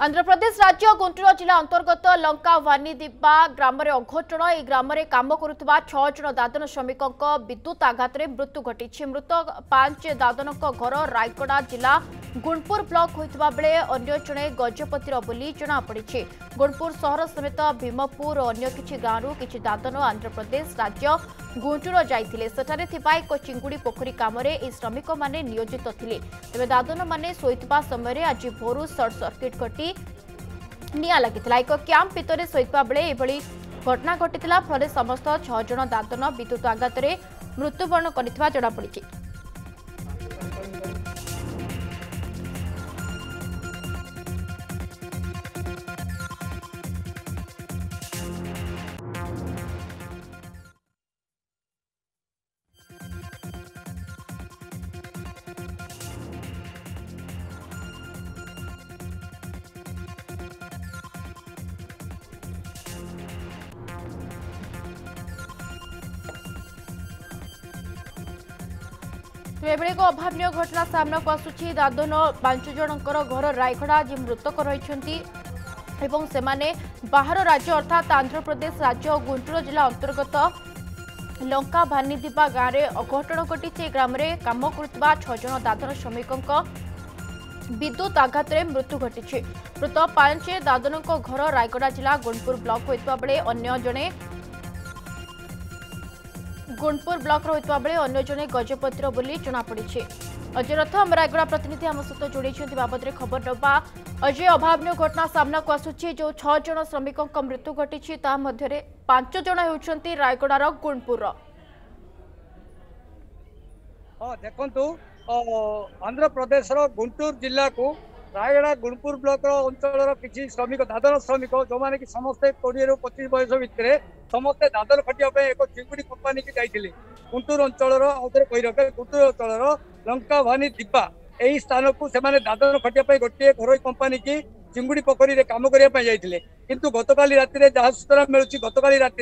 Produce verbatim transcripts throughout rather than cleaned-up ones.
आंध्र प्रदेश राज्य गुंटूर जिला अंतर्गत लंका वानीदिबा ग्राम अघटन यह ग्राम में कम करुवा छह जन दादन श्रमिक विद्युत आघात में मृत्यु घटी। मृत पांच दादन घर रायगड़ा जिला गुणपुर ब्लक होता बेले अन्य जड़े गजपतिर बोली जमापड़ी। गुणपुर सहर समेत भीमपुर और अन्य किसी गांव किसी दादन आंध्र प्रदेश राज्य गुंटूर जाते सेठाने एक चिंगुड़ी पोखरी कम श्रमिक मैंने नियोजित थे। तेज दादन मैंने शोता समय आज भोरू सर्ट सर्किट घटी निया लगी। एक क्यांप भितर शोता बेले यह घटना घटी। फल समस्त छह जन दादन विद्युत आघात में मृत्युवरण कर जमापड़ी। एभली एक अभावन घटना सामना को आसूची। दादन पांच जनकर घर रायगड़ा आज मृतक रही एवं सेमाने बाहर राज्य अर्थात आंध्र प्रदेश राज्य गुंटूर जिला अंतर्गत लंका भानीदिबा गाँव में अघटन घटी। ग्राम में कम करुवा छह जन दादन श्रमिक विद्युत आघात में मृत्यु घटी। मृत पांच दादन घर रायगड़ा जिला गुणपुर ब्लक होता बेले अन्य जड़े गुणपुर ब्लक होता बेले अन्य जड़े गजपतिर बोली जमापड़ी। अजय रथ आम रायगड़ा प्रतिनिधि आम सहित जोड़ी बाबद खबर नवा। अजय अभावन घटना सामना को आसूची। जो छह जन श्रमिक मृत्यु घटी पांच जन होती रायगड़ार गुणपुर। हाँ देखु आंध्र प्रदेश गुंटूर जिला को रायगड़ा गुणपुर ब्लक अंचल किसी श्रमिक दादन श्रमिक जो मैंने कि समस्ते कोड़े रु पचीस बयस भितर समस्ते दादन खटिया एक चिंगुड़ी कंपानी की जाते गुंटूर अंचल आउे कही रखे गुंटूर अंचल लंका वानीदिबा यही स्थान को से दादन खटिया गोटे घर कंपानी की चिंगुड़ी पोखरी में कम करने जाते कितु गतकाली रात जहाँ सूचना मिलूँ गतकाली रात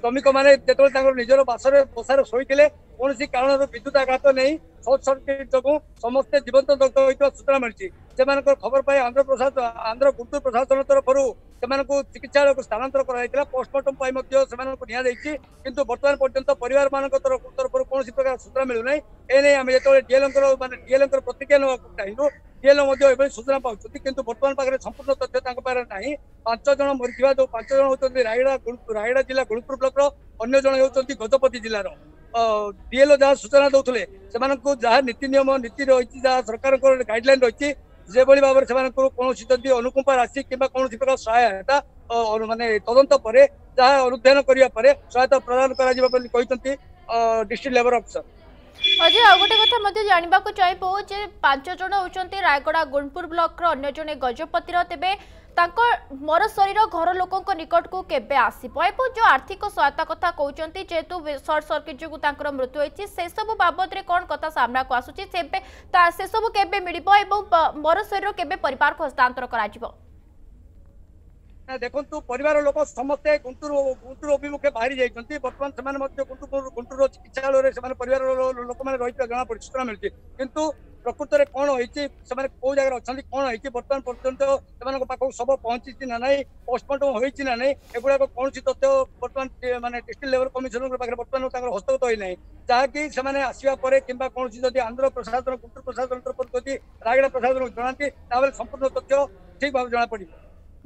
श्रमिक मैंने जो निजर बासर बसार शोते कौन कारण विद्युत आघात नहीं सर्ट सर्किट जो समस्ते जीवंत दग्ध होता सूचना मिली से खबर पाई आंध्र प्रशासन आंध्र गुंटूर प्रशासन तरफ से चिकित्सा को स्थानांतर कर पोस्टमार्टम निजी कितु बर्तमान पर्यटन परिवार मान तरफ तरफ कौन प्रकार सूचना मिलूना एने आम जो डीएल मानते डीएल प्रतिक्रिया ना चाहिए डीएल सूचना पाँच कि बर्तमान पाखे संपूर्ण तथ्य ना पांच जन मरीज जो पांच जन होती रायगड़ा रायगड़ा जिला गुणपुर ब्लक अन्न जन होती गजपति जिलार डीएलओ जहाँ सूचना दूसरे से नीति नियम नीति रही सरकार गाइडलाइन रही जो भाव में कौन जब अनुकंपा राशि कि कौन प्रकार सहायता मानने तदंत पर जहाँ अनुधान करने सहायता प्रदान डिस्ट्रिक्ट लेवल अफिसर। अजय आ गोटे कथा जानवा चाहूँ पांच जन होती रायगड़ा गुणपुर ब्लक अन्न जड़े गजपतिर तेज मर शरीर घर लोकों निकट को केबे आसीबो एवं जो आर्थिक सहायता कथा कहते जेहेतु सर्ट सर्किट जो मृत्यु होती से सब बाबद रे कौन कथा सामना को आसूची से सब केबे मिलिबो एवं मर शरीर केबे परिवार को हस्तांतर कराजिबो। देखु परिवार लोक समस्ते गुंटूर गुंटूर अभिमुखे बाहरी जाइए बर्तमान से गुंटूर चिकित्सालय से परिवार लोक मैंने रही जमापड़ी सूचना मिली किंतु प्रकृत में कौन होती कौ जगह अच्छा कौन होती बर्तमान पर्यटन शब पहुंची ना ना पोस्टमार्टम होना ना एगुड़ा कौन तथ्य बर्तमान मानने डिस्ट्रिक्ट लेवल कमिशनर पाखे बर्तमान हस्तगत होना जहाँकि से आसवापर कि कौन जब आंध्र प्रशासन गुंटूर प्रशासन तरफ जब रायगड़ा प्रशासन को जनाती संपूर्ण तथ्य ठीक भाव जमापड़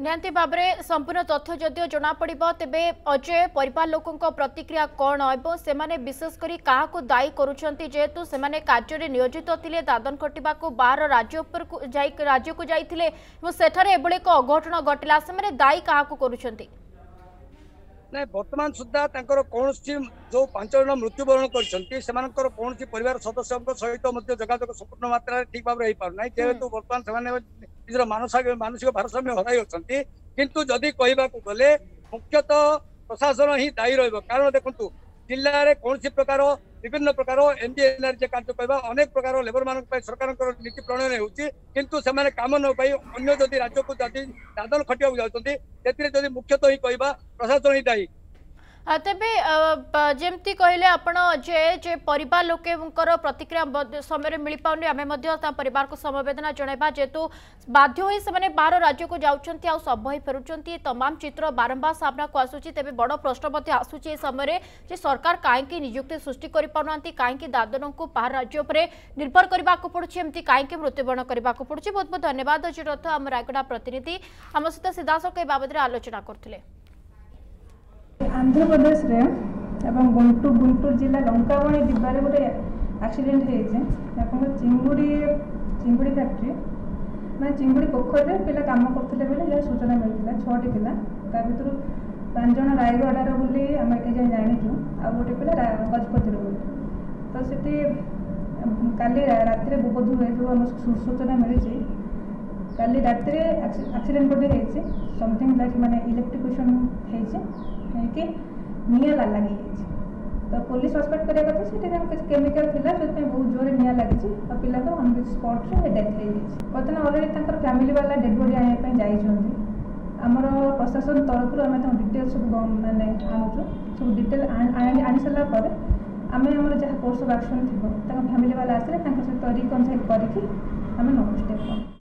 निहांती भाव में संपूर्ण तथ्य जदिव जमापड़। तेबे अजय परिवार लोकों प्रतिक्रिया कौन और से विशेषकर क्या दायी करेतु से कार्य नियोजित थे दादन खटिया को बाहर राज्य राज्य को जाते सेठारे एभली एक अघटन घटला से दायी क्या ना बर्तमान सुधा कौन जो पांच जन मृत्युवरण कर कौन पर सदस्यों सहित जगाजग संपूर्ण मात्रा ठीक भाव में हो पारना जेहेतु बर्तमान से निजर मानसिक मानसिक भारसाम्य हर अच्छा किंतु जदि कह गले मुख्यतः प्रशासन ही दायी रण देखु जिले में कौन प्रकार विभिन्न प्रकार एनडीएनआर जे कार्य कहवा अनेक प्रकार लेबर मान सरकार नीति प्रणयन होती किंतु से माने काम न पाई अन्य जदि राज्य को दादन खटिया जाती मुख्यतः ही कहवा प्रशासन ही दायी। तेबे जेमती कहले आपण जे जे परिवार लोके प्रतिक्रिया समय मिल पाने आमे मध्य परिवार को समवेदना जणाइबा जेतु बाध्य होई से माने बाहर राज्य को जाउछंती आ सभई फेरुछंती तमाम चित्र बारंबार सामना को आसुची। तेबे बड़ प्रश्न मते आसुची समय जे सरकार काहे की नियुक्ति सृष्टि करि पाउनांती, काहे की दादन को बाहर राज्य पर निर्भर करबा को पड़ुछी, एमती काहे की मृत्युवरण करबा को पड़ुछी। बहुत बहुत धन्यवाद अजय रथ आम रायगढ़ प्रतिनिधि आम सहित सीधासख ए बाबद आलोचना करथिले। आंध्र प्रदेश रे एवं गुंटूर गुंटूर जिला लंकावणी डिब्बार गोटे आक्सीडेट हो चिंगुड़ी चिंगुड़ी फैक्ट्री मैं चिंगुड़ी पोखर पिला कम करते बेले जहाँ सूचना मिलता छोटी पिला ता भर पाँच जन रायगढ़ार बोली आम एक जाए जाचु आ गोटे पिला गजपतिर बोली तो सीटी का रातिर बोध हुए जो आम सूचना मिली काली रातिर आक्सीडेट गोटे होती समथिंग लाइक माने इलेक्ट्रिकेशन होती निया लगी तो पुलिस सस्पेक्ट करवा कथा से केमिकल थी से बहुत जोर निया लगी पिला को ऑन द स्पॉट रे डेथ हो बर्तमान अलरेडी फैमिली वाला डेड बॉडी आने जाइंट आमर प्रशासन तरफ आम डिटेल सब मैंने आनुचु सब डिटेल आनी सारापर आम आम जहाँ कोर्स अफ एक्शन थी फैमिली वाला आसे सहित रिकनसाइल करके आम नौ स्टेप।